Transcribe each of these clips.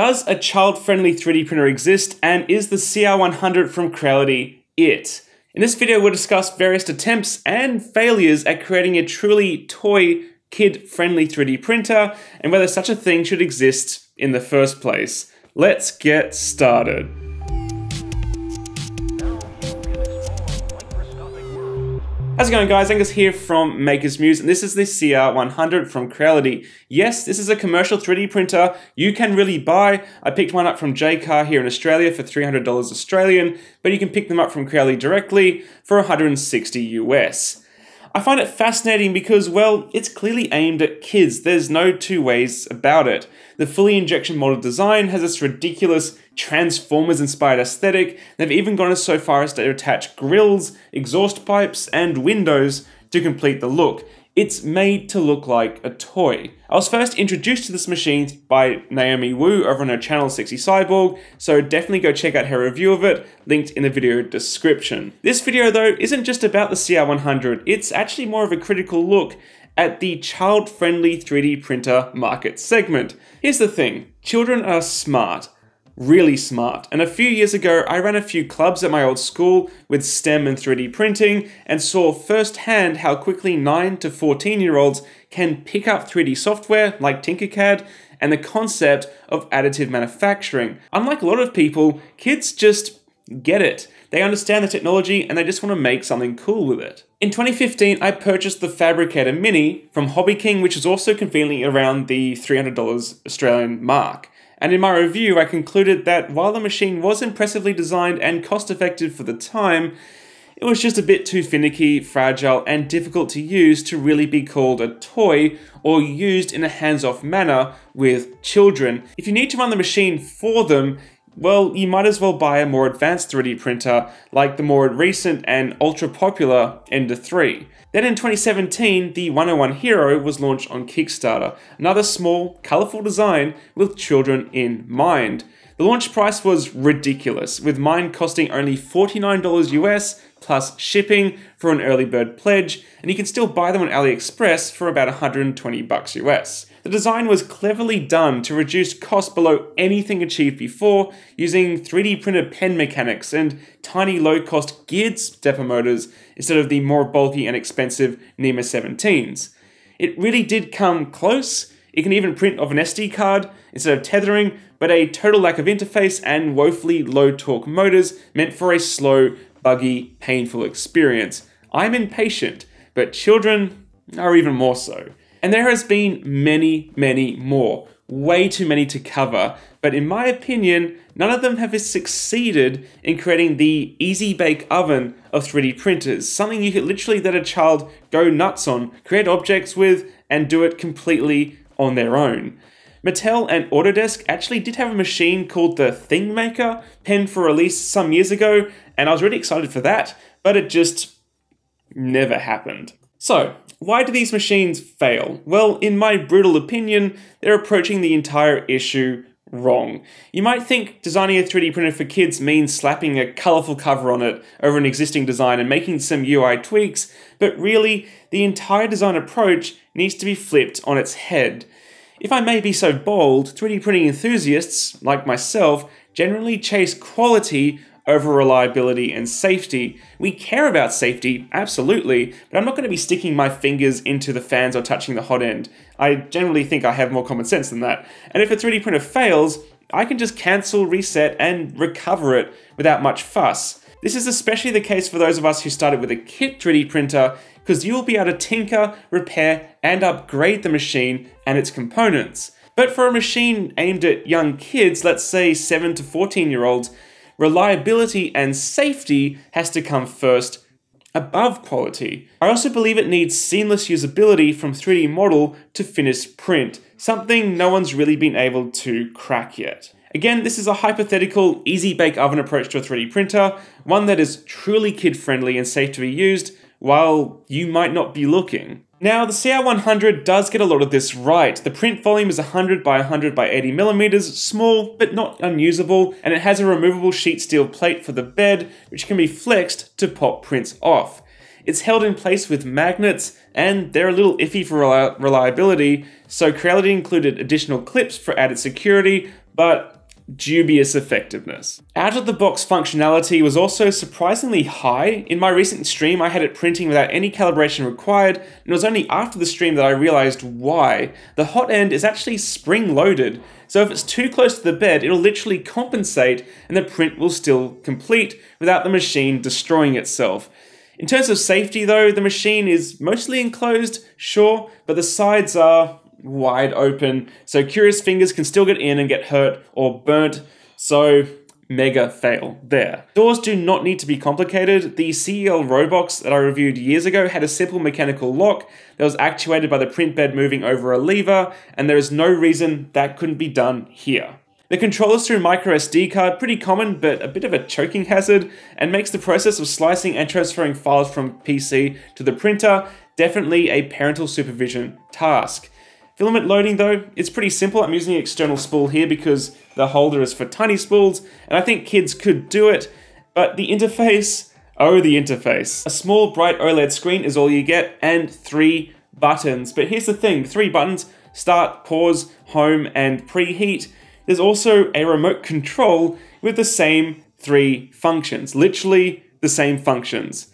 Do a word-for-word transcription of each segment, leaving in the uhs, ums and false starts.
Does a child-friendly three D printer exist, and is the C R one hundred from Creality it? In this video, we'll discuss various attempts and failures at creating a truly toy, kid-friendly three D printer, and whether such a thing should exist in the first place. Let's get started. How's it going, guys? Angus here from Maker's Muse, and this is the C R one hundred from Creality. Yes, this is a commercial three D printer you can really buy. I picked one up from Jaycar here in Australia for three hundred dollars Australian, but you can pick them up from Creality directly for one hundred sixty dollars U S. I find it fascinating because, well, it's clearly aimed at kids. There's no two ways about it. The fully injection molded design has this ridiculous Transformers-inspired aesthetic. They've even gone so far as to attach grills, exhaust pipes, and windows to complete the look. It's made to look like a toy. I was first introduced to this machine by Naomi Wu over on her channel sixty Cyborg, so definitely go check out her review of it, linked in the video description. This video though isn't just about the C R one hundred, it's actually more of a critical look at the child-friendly three D printer market segment. Here's the thing, children are smart. Really smart. And a few years ago, I ran a few clubs at my old school with STEM and three D printing and saw firsthand how quickly nine to fourteen year olds can pick up three D software like Tinkercad and the concept of additive manufacturing. Unlike a lot of people, kids just get it. They understand the technology and they just want to make something cool with it. In twenty fifteen, I purchased the Fabricator Mini from Hobby King, which is also conveniently around the three hundred dollars Australian mark. And in my review, I concluded that while the machine was impressively designed and cost-effective for the time, it was just a bit too finicky, fragile, and difficult to use to really be called a toy or used in a hands-off manner with children. If you need to run the machine for them, well, you might as well buy a more advanced three D printer like the more recent and ultra-popular Ender three. Then in twenty seventeen, the one oh one Hero was launched on Kickstarter, another small, colourful design with children in mind. The launch price was ridiculous, with mine costing only forty-nine dollars U S plus shipping for an early bird pledge, and you can still buy them on AliExpress for about one hundred twenty bucks U S. The design was cleverly done to reduce cost below anything achieved before, using three D printed pen mechanics and tiny low-cost geared stepper motors instead of the more bulky and expensive NEMA seventeens. It really did come close. It can even print off an S D card instead of tethering, but a total lack of interface and woefully low-torque motors meant for a slow, buggy, painful experience. I'm impatient, but children are even more so. And there has been many, many more. Way too many to cover, but in my opinion, none of them have succeeded in creating the easy bake oven of three D printers, something you could literally let a child go nuts on, create objects with, and do it completely on their own. Mattel and Autodesk actually did have a machine called the ThingMaker, penned for release some years ago, and I was really excited for that, but it just never happened. So, why do these machines fail? Well, in my brutal opinion, they're approaching the entire issue wrong. You might think designing a three D printer for kids means slapping a colourful cover on it over an existing design and making some U I tweaks, but really, the entire design approach needs to be flipped on its head. If I may be so bold, three D printing enthusiasts, like myself, generally chase quality over reliability and safety. We care about safety, absolutely, but I'm not going to be sticking my fingers into the fans or touching the hot end. I generally think I have more common sense than that. And if a three D printer fails, I can just cancel, reset, and recover it without much fuss. This is especially the case for those of us who started with a kit three D printer, because you'll be able to tinker, repair, and upgrade the machine and its components. But for a machine aimed at young kids, let's say seven to fourteen year olds, reliability and safety has to come first, above quality. I also believe it needs seamless usability from three D model to finished print, something no one's really been able to crack yet. Again, this is a hypothetical, easy bake oven approach to a three D printer, one that is truly kid-friendly and safe to be used, while you might not be looking. Now, the C R one hundred does get a lot of this right. The print volume is one hundred by one hundred by eighty millimeters, small but not unusable, and it has a removable sheet steel plate for the bed, which can be flexed to pop prints off. It's held in place with magnets, and they're a little iffy for reliability, so Creality included additional clips for added security, but dubious effectiveness. Out-of-the-box functionality was also surprisingly high. In my recent stream, I had it printing without any calibration required, and it was only after the stream that I realized why. The hot end is actually spring-loaded, so if it's too close to the bed, it'll literally compensate, and the print will still complete without the machine destroying itself. In terms of safety though, the machine is mostly enclosed, sure, but the sides are wide open, so curious fingers can still get in and get hurt or burnt, so mega fail there. Doors do not need to be complicated. The C E L Robox that I reviewed years ago had a simple mechanical lock that was actuated by the print bed moving over a lever, and there is no reason that couldn't be done here. The controllers through micro S D card, pretty common but a bit of a choking hazard, and makes the process of slicing and transferring files from P C to the printer definitely a parental supervision task. Filament loading though, it's pretty simple. I'm using an external spool here because the holder is for tiny spools, and I think kids could do it, but the interface, oh the interface. A small bright OLED screen is all you get, and three buttons. But here's the thing, three buttons, start, pause, home, and preheat. There's also a remote control with the same three functions, literally the same functions.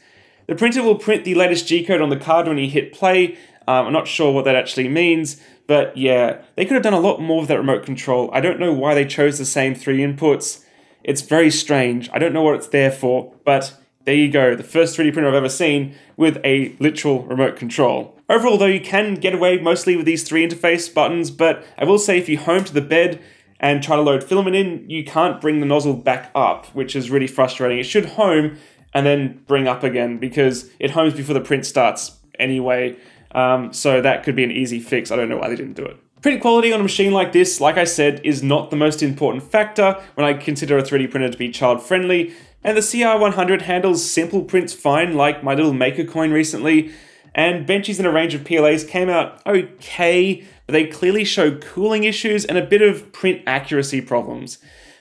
The printer will print the latest G code on the card when you hit play. Um, I'm not sure what that actually means, but yeah, they could have done a lot more with that remote control. I don't know why they chose the same three inputs. It's very strange. I don't know what it's there for, but there you go, the first three D printer I've ever seen with a literal remote control. Overall though, you can get away mostly with these three interface buttons, but I will say if you home to the bed and try to load filament in, you can't bring the nozzle back up, which is really frustrating. It should home and then bring up again because it homes before the print starts anyway. Um, so that could be an easy fix. I don't know why they didn't do it. Print quality on a machine like this, like I said, is not the most important factor when I consider a three D printer to be child-friendly. And the C R one hundred handles simple prints fine, like my little MakerCoin recently. And Benchies and a range of P L As came out okay, but they clearly show cooling issues and a bit of print accuracy problems.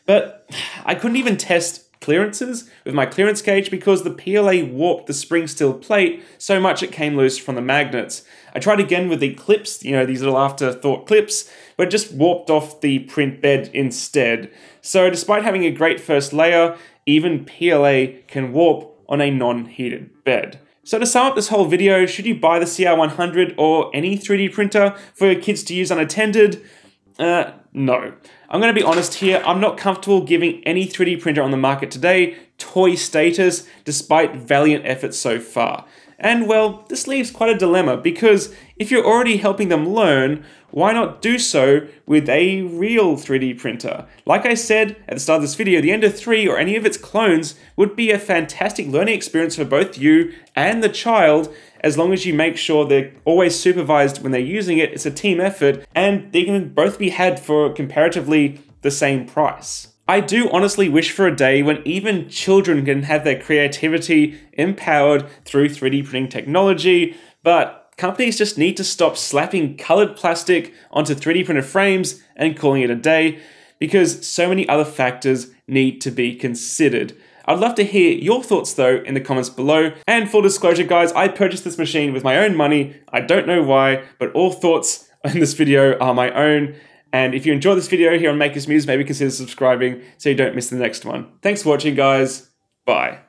But I couldn't even test clearances with my clearance gauge because the P L A warped the spring steel plate so much it came loose from the magnets. I tried again with the clips, you know, these little afterthought clips, but just warped off the print bed instead. So despite having a great first layer, even P L A can warp on a non-heated bed. So to sum up this whole video, should you buy the C R one hundred or any three D printer for your kids to use unattended? Uh, no. I'm going to be honest here, I'm not comfortable giving any three D printer on the market today toy status despite valiant efforts so far. And well, this leaves quite a dilemma because if you're already helping them learn, why not do so with a real three D printer? Like I said at the start of this video, the Ender three or any of its clones would be a fantastic learning experience for both you and the child, as long as you make sure they're always supervised when they're using it. It's a team effort, and they can both be had for comparatively the same price. I do honestly wish for a day when even children can have their creativity empowered through three D printing technology, but companies just need to stop slapping colored plastic onto three D printer frames and calling it a day, because so many other factors need to be considered. I'd love to hear your thoughts though in the comments below, and full disclosure guys, I purchased this machine with my own money, I don't know why, but all thoughts in this video are my own. And if you enjoyed this video here on Maker's Muse, maybe consider subscribing so you don't miss the next one. Thanks for watching, guys. Bye.